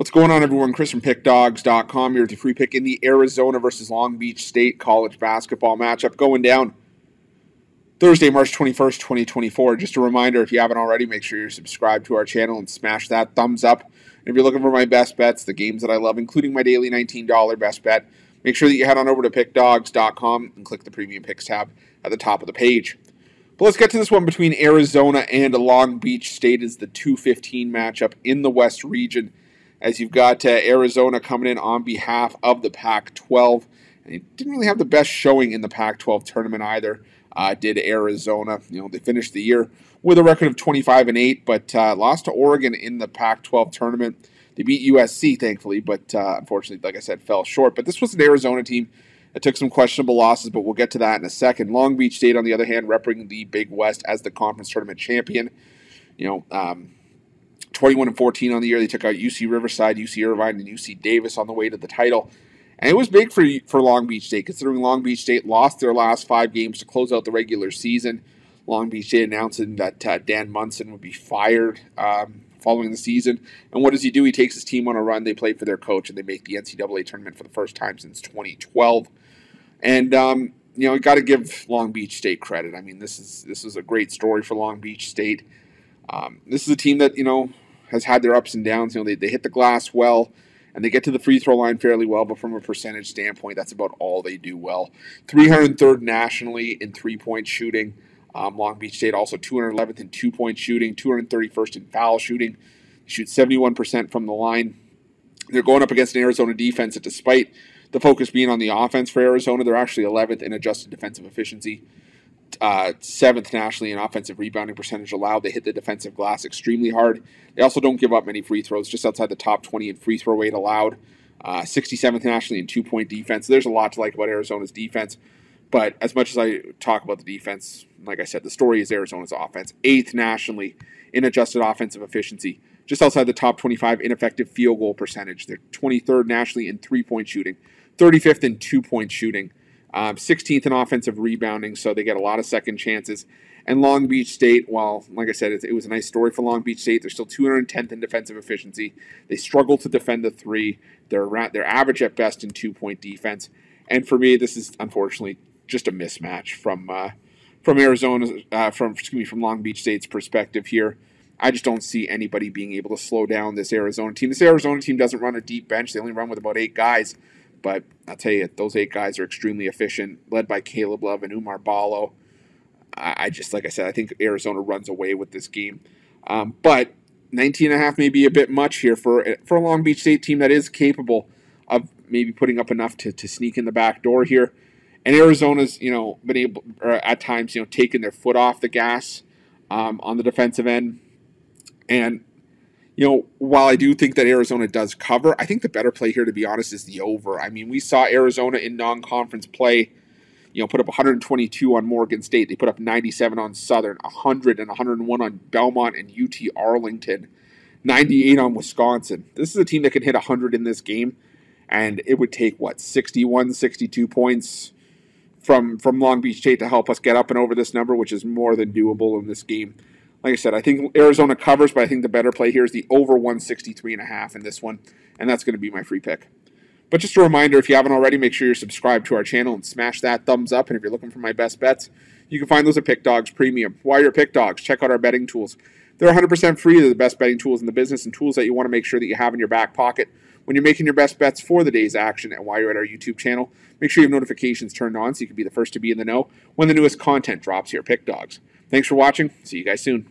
What's going on, everyone? Chris from Pickdawgz.com here with your free pick in the Arizona versus Long Beach State college basketball matchup going down Thursday, March 21st, 2024. Just a reminder, if you haven't already, make sure you're subscribed to our channel and smash that thumbs up. And if you're looking for my best bets, the games that I love, including my daily $19 best bet, make sure that you head on over to Pickdawgz.com and click the Premium Picks tab at the top of the page. But let's get to this one between Arizona and Long Beach State as the 2:15 matchup in the West region, as you've got Arizona coming in on behalf of the Pac-12. And they didn't really have the best showing in the Pac-12 tournament either. Did Arizona. You know, they finished the year with a record of 25-8, but lost to Oregon in the Pac-12 tournament. They beat USC, thankfully, but unfortunately, like I said, fell short. But this was an Arizona team that took some questionable losses, but we'll get to that in a second. Long Beach State, on the other hand, repping the Big West as the conference tournament champion. You know, 21-14 on the year. They took out UC Riverside, UC Irvine, and UC Davis on the way to the title. And it was big for Long Beach State, considering Long Beach State lost their last five games to close out the regular season. Long Beach State announcing that Dan Munson would be fired following the season. And what does he do? He takes his team on a run. They play for their coach, and they make the NCAA tournament for the first time since 2012. And, you know, you got to give Long Beach State credit. I mean, this is a great story for Long Beach State. This is a team that, you know, has had their ups and downs. You know, they hit the glass well, and they get to the free throw line fairly well, but from a percentage standpoint, that's about all they do well. 303rd nationally in three-point shooting. Long Beach State also 211th in two-point shooting, 231st in foul shooting. They shoot 71% from the line. They're going up against an Arizona defense that, despite the focus being on the offense for Arizona, they're actually 11th in adjusted defensive efficiency, 7th nationally in offensive rebounding percentage allowed. They hit the defensive glass extremely hard. They also don't give up many free throws, just outside the top 20 in free throw rate allowed, 67th nationally in two-point defense. So there's a lot to like about Arizona's defense, but as much as I talk about the defense, like I said, the story is Arizona's offense, 8th nationally in adjusted offensive efficiency, just outside the top 25 in effective field goal percentage. They're 23rd nationally in three-point shooting, 35th in two-point shooting, 16th in offensive rebounding, so they get a lot of second chances. And Long Beach State, while, like I said, it was a nice story for Long Beach State, they're still 210th in defensive efficiency. They struggle to defend the three. They're average at best in two-point defense. And for me, this is unfortunately just a mismatch from Long Beach State's perspective here. I just don't see anybody being able to slow down this Arizona team. This Arizona team doesn't run a deep bench. They only run with about 8 guys. But I'll tell you, those 8 guys are extremely efficient, led by Caleb Love and Umar Balo. Like I said, I think Arizona runs away with this game. But 19.5 may be a bit much here for a Long Beach State team that is capable of maybe putting up enough to sneak in the back door here. And Arizona's, you know, been able, or at times, you know, taking their foot off the gas on the defensive end. And, you know, while I do think that Arizona does cover, I think the better play here, to be honest, is the over. I mean, we saw Arizona in non-conference play, you know, put up 122 on Morgan State. They put up 97 on Southern, 100 and 101 on Belmont and UT Arlington, 98 on Wisconsin. This is a team that can hit 100 in this game, and it would take, what, 61, 62 points from Long Beach State to help us get up and over this number, which is more than doable in this game. Like I said, I think Arizona covers, but I think the better play here is the over 163.5 in this one, and that's going to be my free pick. But just a reminder, if you haven't already, make sure you're subscribed to our channel and smash that thumbs up. And if you're looking for my best bets, you can find those at Pickdawgz Premium. While you're at Pickdawgz, check out our betting tools. They're 100% free. They're the best betting tools in the business and tools that you want to make sure that you have in your back pocket when you're making your best bets for the day's action. And while you're at our YouTube channel, make sure you have notifications turned on so you can be the first to be in the know when the newest content drops here at Pickdawgz. Thanks for watching. See you guys soon.